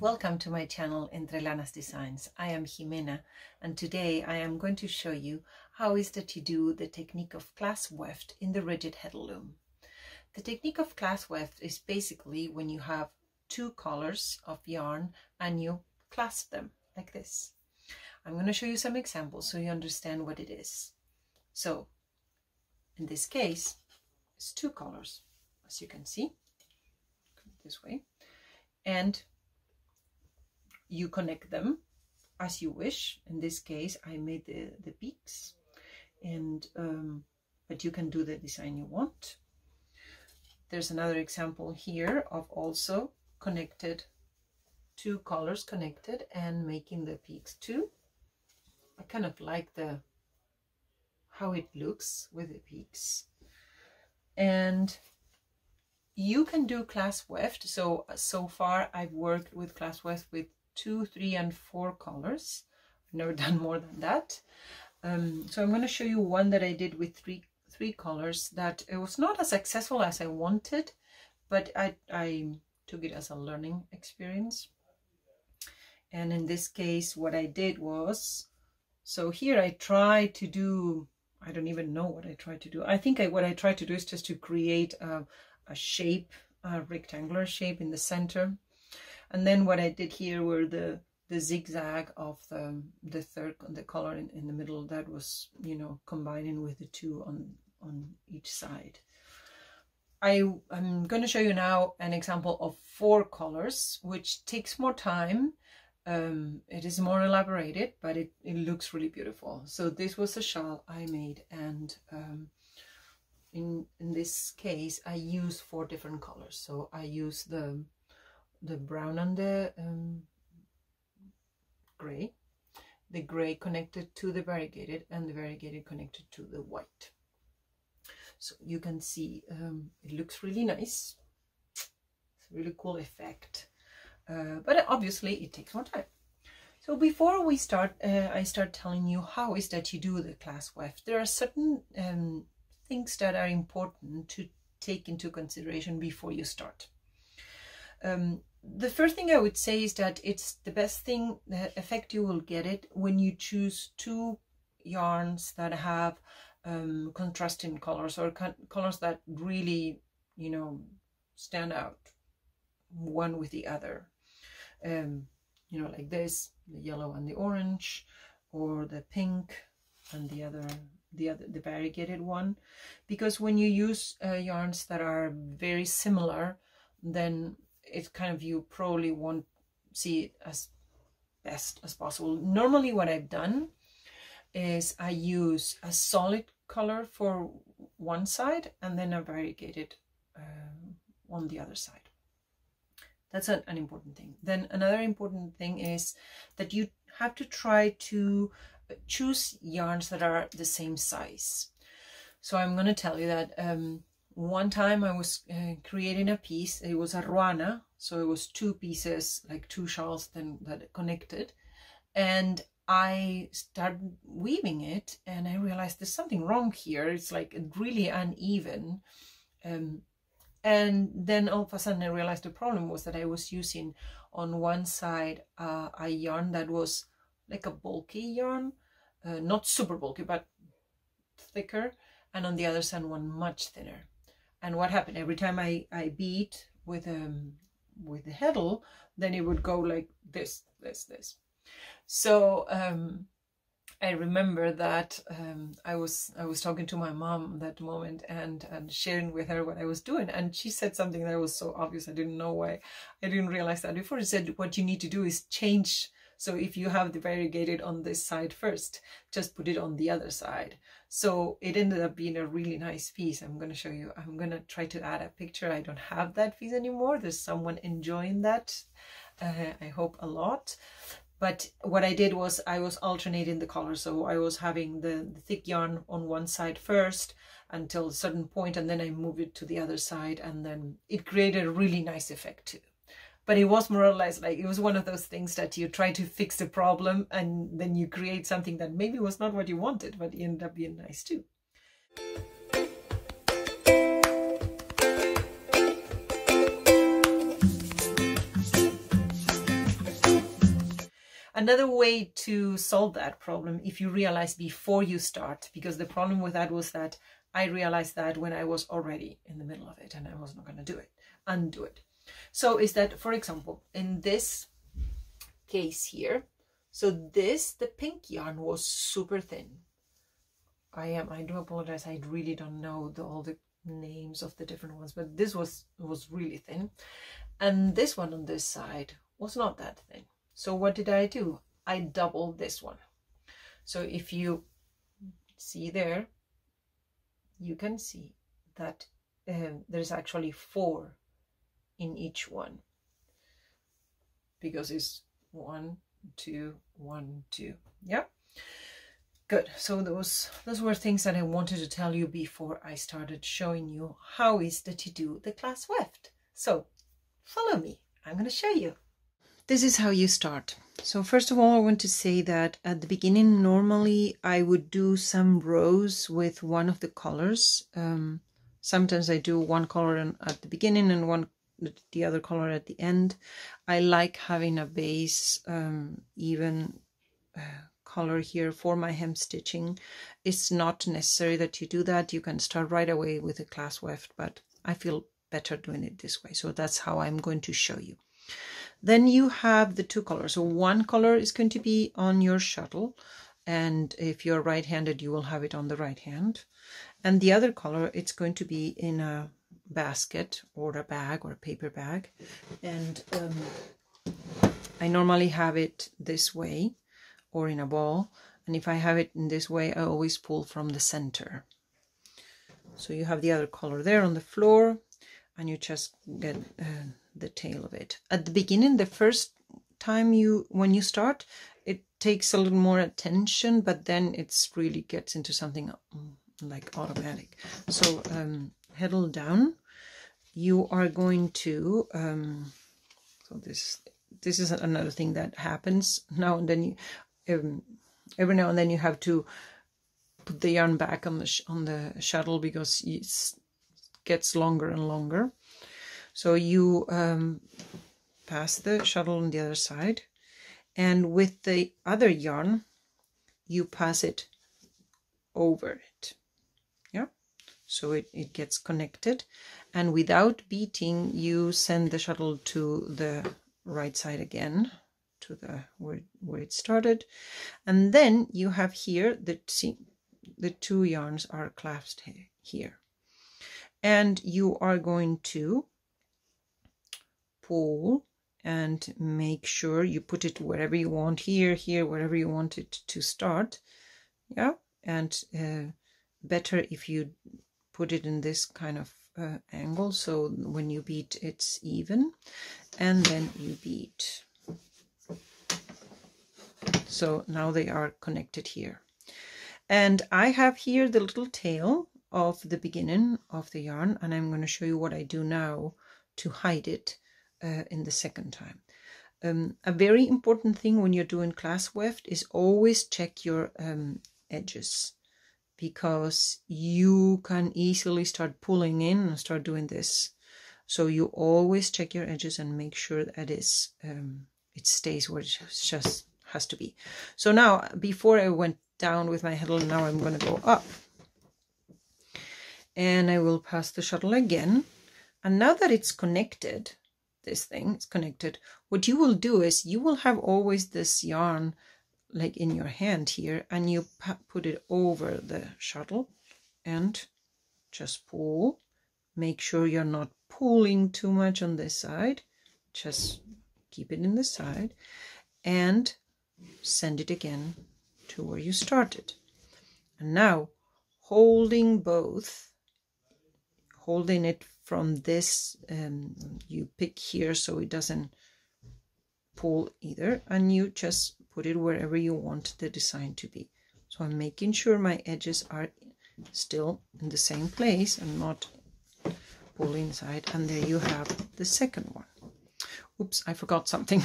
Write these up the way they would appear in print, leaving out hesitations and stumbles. Welcome to my channel Entrelanas Designs. I am Jimena and today I am going to show you how is that you do the technique of clasp weft in the rigid heddle loom. The technique of clasp weft is basically when you have two colors of yarn and you clasp them like this. I'm going to show you some examples so you understand what it is. So in this case it's two colors, as you can see, this way, and you connect them as you wish. In this case I made the peaks, and but you can do the design you want. There's another example here of also connected, two colors connected and making the peaks too. I kind of like the how it looks with the peaks. And you can do clasp weft. So far I've worked with clasp weft with 2, 3, and 4 colors. I've never done more than that. So I'm going to show you one that I did with three colors that it was not as successful as I wanted, but I took it as a learning experience. And in this case what I did was, so here I tried to do, I don't even know what I tried to do. I think what I tried to do is just to create a shape, a rectangular shape in the center. And then what I did here were the zigzag of the third, the color in the middle, that was, you know, combining with the two on each side. I'm going to show you now an example of 4 colors, which takes more time. It is more elaborated, but it looks really beautiful. So this was a shawl I made, and in this case I used 4 different colors. So I used the brown and the gray. The gray connected to the variegated, and the variegated connected to the white. So you can see it looks really nice. It's a really cool effect, but obviously it takes more time. So before we start, I start telling you how is that you do the clasp weft. There are certain things that are important to take into consideration before you start. The first thing I would say is that it's the best thing, the effect you will get it when you choose 2 yarns that have contrasting colors, or colors that really, you know, stand out one with the other. You know, like this, the yellow and the orange, or the pink and the variegated one. Because when you use yarns that are very similar, then it's kind of, you probably won't see it as best as possible. Normally what I've done is I use a solid color for one side and then a variegated on the other side. That's an important thing. Then another important thing is that you have to try to choose yarns that are the same size. So I'm going to tell you that one time I was creating a piece. It was a ruana, so it was 2 pieces, like 2 shawls then that connected, and I started weaving it and I realized there's something wrong here. It's like really uneven, and then all of a sudden I realized the problem was that I was using on one side a yarn that was like a bulky yarn, not super bulky but thicker, and on the other side one much thinner. And what happened, every time I beat with the heddle, then it would go like this, this, this. So I remember that I was talking to my mom that moment and sharing with her what I was doing, and she said something that was so obvious. I didn't know why I didn't realize that before. She said, what you need to do is change. So if you have the variegated on this side first, just put it on the other side. So it ended up being a really nice piece. I'm going to show you. I'm going to try to add a picture. I don't have that piece anymore. There's someone enjoying that, I hope, a lot. But what I did was I was alternating the colors. So I was having the thick yarn on one side first until a certain point, and then I moved it to the other side, and then it created a really nice effect too. But it was more or less like, it was one of those things that you try to fix the problem and then you create something that maybe was not what you wanted, but it ended up being nice too. Another way to solve that problem, if you realize before you start, because the problem with that was that I realized that when I was already in the middle of it and I was not going to do it, undo it. So is that, for example, in this case here, so this, the pink yarn was super thin. I do apologize, I really don't know all the names of the different ones, but this was really thin. And this one on this side was not that thin. So what did I do? I doubled this one. So if you see there, you can see that there's actually 4 in each one, because it's 1, 2, 1, 2. Yeah, good. So those were things that I wanted to tell you before I started showing you how is that you do the clasp weft. So follow me, I'm going to show you. This is how you start. So first of all, I want to say that at the beginning, normally I would do some rows with one of the colors. Sometimes I do one color at the beginning and the other color at the end. I like having a base even color here for my hem stitching. It's not necessary that you do that. You can start right away with a clasp weft, but I feel better doing it this way. So that's how I'm going to show you. Then you have the two colors. So one color is going to be on your shuttle, and if you're right-handed, you will have it on the right hand. And the other color, it's going to be in a basket or a bag or a paper bag. And I normally have it this way or in a ball. And if I have it in this way, I always pull from the center. So you have the other color there on the floor, and you just get the tail of it. At the beginning, the first time when you start, it takes a little more attention, but then it's really gets into something like automatic. So heddle down, you are going to so this is another thing that happens now and then. You every now and then you have to put the yarn back on the shuttle because it gets longer and longer. So you pass the shuttle on the other side, and with the other yarn, you pass it over it. Yeah, so it gets connected, and without beating, you send the shuttle to the right side again, to the where it started, and then you have here the two yarns are clasped here, and you are going to pull and make sure you put it wherever you want, here, wherever you want it to start. Yeah, and better if you put it in this kind of angle, so when you beat it's even, and then you beat. So now they are connected here, and I have here the little tail of the beginning of the yarn, and I'm going to show you what I do now to hide it in the second time. A very important thing when you're doing clasp weft is always check your edges, because you can easily start pulling in and start doing this. So you always check your edges and make sure that it stays where it just has to be. So now, before I went down with my heddle, now I'm going to go up, and I will pass the shuttle again. And now that it's connected, this thing is connected, what you will do is you will have always this yarn like in your hand here, and you put it over the shuttle and just pull. Make sure you're not pulling too much on this side, just keep it in the side, and send it again to where you started. And now holding it from this, you pick here so it doesn't pull either, and you just put it wherever you want the design to be. So I'm making sure my edges are still in the same place and not pull inside. And there you have the second one. Oops, I forgot something.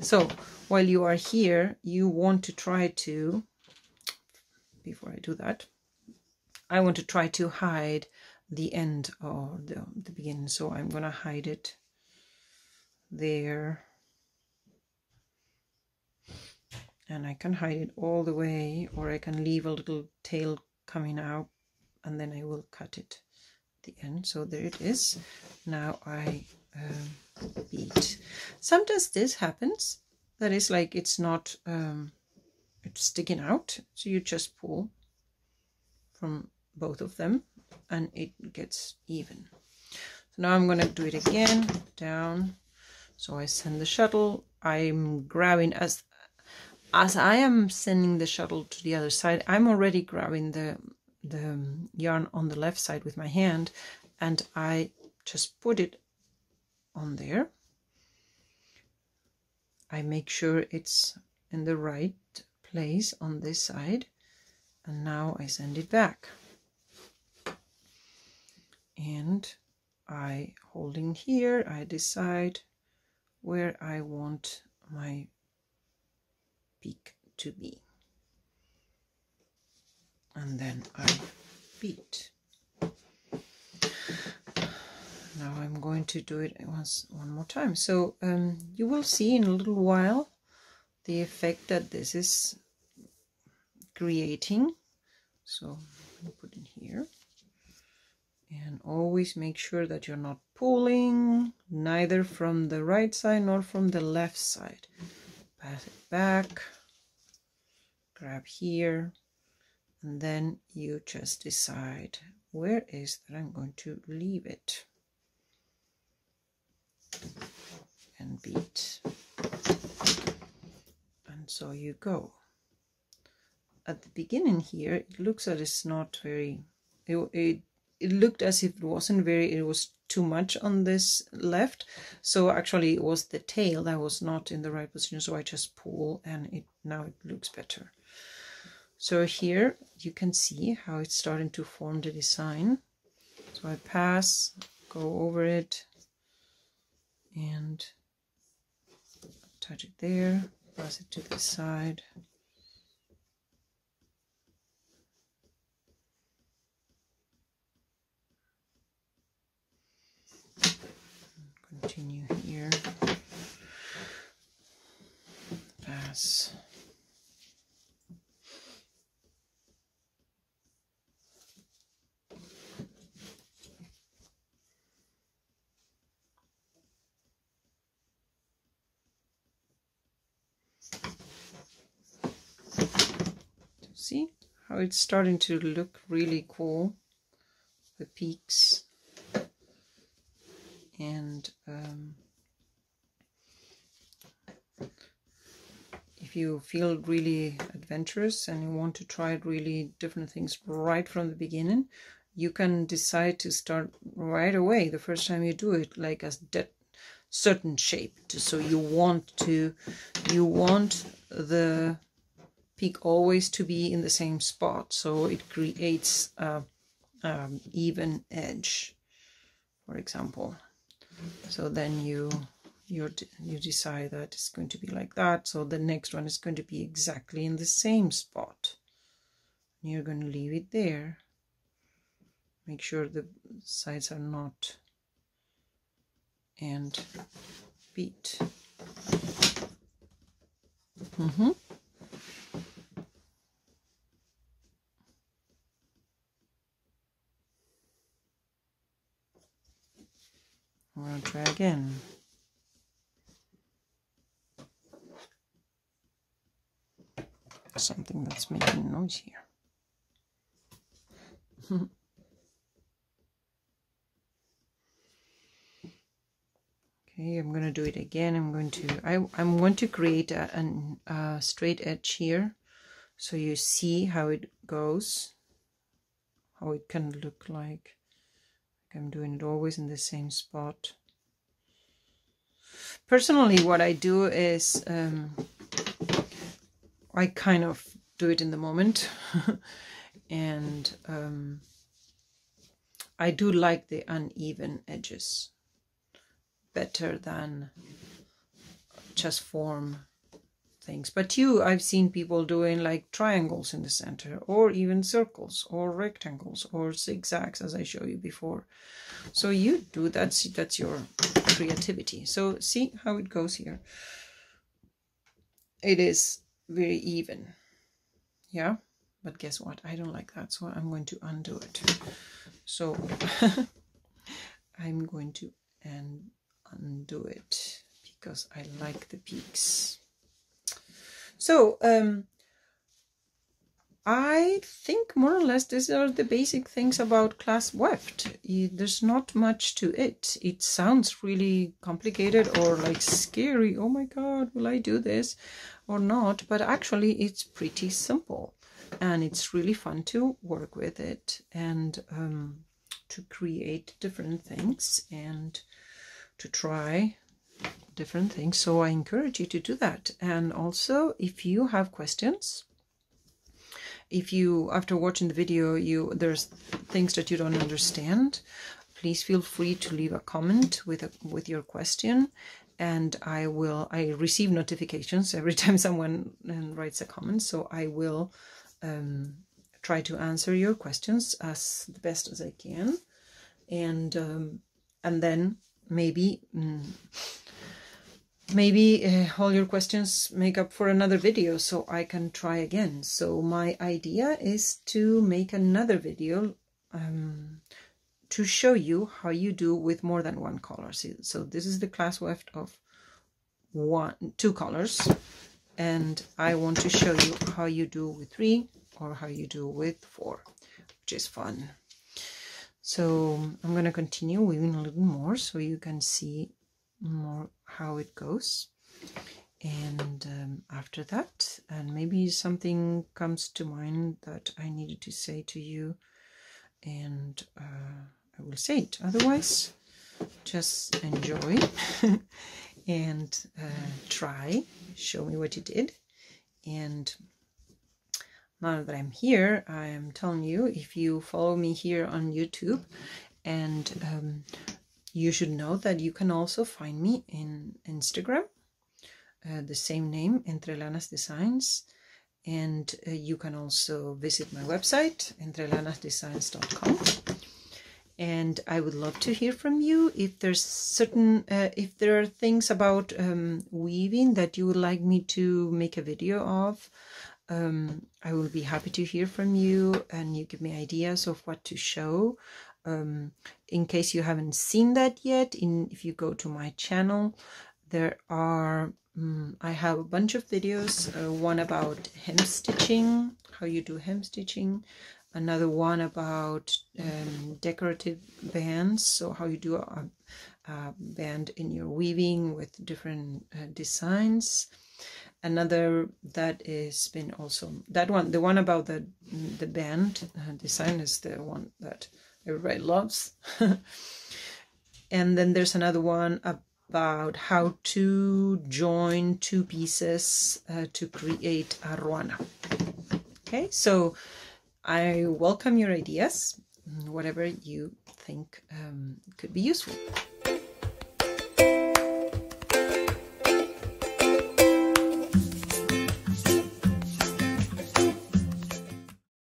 So while you are here, you want to try to, before I do that, I want to try to hide the end or the beginning. So I'm going to hide it there. and I can hide it all the way, or I can leave a little tail coming out, and then I will cut it at the end. So there it is. Now I beat. Sometimes this happens, that is like it's not it's sticking out, so you just pull from both of them and it gets even. So now I'm going to do it again down. So I send the shuttle. I'm grabbing as I am sending the shuttle to the other side, I'm already grabbing the yarn on the left side with my hand, and I just put it on there. I make sure it's in the right place on this side, and now I send it back, and I holding here, I decide where I want my peak to be, and then I beat. Now I'm going to do it one more time. So you will see in a little while the effect that this is creating. So I'm going to put in here, and always make sure that you're not pulling neither from the right side nor from the left side. Pass it back, grab here, and then you just decide where is that I'm going to leave it, and beat. And so you go. At the beginning here, it looks that it's not very, it looked as if it wasn't very, it was too much on this left. So actually it was the tail that was not in the right position, so I just pull, and it now it looks better. So here you can see how it's starting to form the design. So I pass, go over it, and touch it there, pass it to the side, and continue here, pass, see how it's starting to look really cool, the peaks. And if you feel really adventurous and you want to try really different things right from the beginning, you can decide to start right away the first time you do it, like a certain shape. So you want the peak always to be in the same spot, so it creates an even edge, for example. So then you decide that it's going to be like that, so the next one is going to be exactly in the same spot, and you're going to leave it there. Make sure the sides are not, and beat. I'm going to try again. Something that's making noise here. Okay, I'm going to do it again. I'm going to create a straight edge here, so you see how it goes, how it can look like. I'm doing it always in the same spot. Personally, what I do is I kind of do it in the moment, and I do like the uneven edges better than just form things. But I've seen people doing like triangles in the center, or even circles, or rectangles, or zigzags, as I showed you before. So you do that, that's your creativity. So see how it goes here. It is very even. Yeah, but guess what? I don't like that, so I'm going to undo it. So I'm going to undo it because I like the peaks. So I think more or less these are the basic things about clasp weft. There's not much to it. It sounds really complicated or like scary. Oh my god, will I do this or not? But actually it's pretty simple and it's really fun to work with it and to create different things and to try different things. So I encourage you to do that. And also, if you have questions, if you, after watching the video, there's things that you don't understand, please feel free to leave a comment with your question, and I receive notifications every time someone writes a comment, so I will try to answer your questions as the best as I can, and then maybe. Maybe all your questions make up for another video, so I can try again. So my idea is to make another video to show you how you do with more than one color. So this is the clasp weft of 2 colors, and I want to show you how you do with 3 or how you do with 4, which is fun. So I'm going to continue weaving a little more so you can see more how it goes, and after that, and maybe something comes to mind that I needed to say to you, and I will say it. Otherwise, just enjoy and try, show me what you did. And now that I'm here, I am telling you, if you follow me here on YouTube, and you should know that you can also find me in Instagram, the same name, Entrelanas Designs, and you can also visit my website, entrelanasdesigns.com. And I would love to hear from you if there's if there are things about weaving that you would like me to make a video of. I will be happy to hear from you, and you give me ideas of what to show. In case you haven't seen that yet, if you go to my channel, there are I have a bunch of videos, one about hem stitching, how you do hem stitching, another one about decorative bands, so how you do a band in your weaving with different designs. Another that has been also that one, the one about the band design is the one that everybody loves. And then there's another one about how to join 2 pieces to create a ruana. Okay, so I welcome your ideas, whatever you think could be useful.